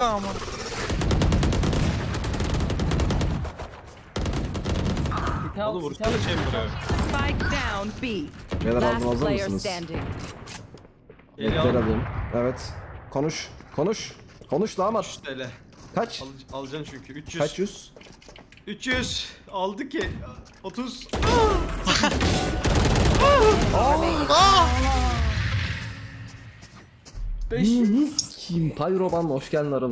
Ama. Oğlum vursana çembere. Spike down B. Beyler aldım, hazır mısınız? Beyler alayım. Evet. Konuş. Konuş. Konuş damat. Kaç? Alacaksın çünkü. 300. Kaç yüz? 300. Aldı ki. 30. Allah. 500. Kim? Pyroban hoş geldin aramızda.